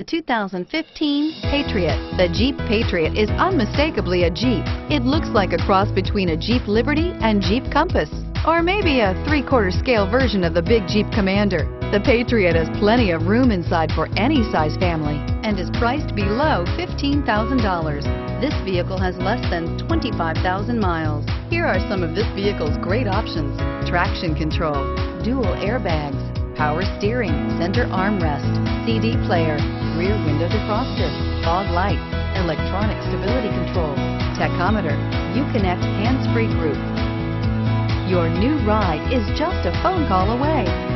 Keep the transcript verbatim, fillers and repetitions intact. The two thousand fifteen Patriot. The Jeep Patriot is unmistakably a Jeep. It looks like a cross between a Jeep Liberty and Jeep Compass, or maybe a three-quarter scale version of the big Jeep Commander. The Patriot has plenty of room inside for any size family and is priced below fifteen thousand dollars. This vehicle has less than twenty-five thousand miles. Here are some of this vehicle's great options: traction control, dual airbags, power steering, center armrest, C D player, rear window defroster, fog lights, electronic stability control, tachometer, Uconnect hands-free group. Your new ride is just a phone call away.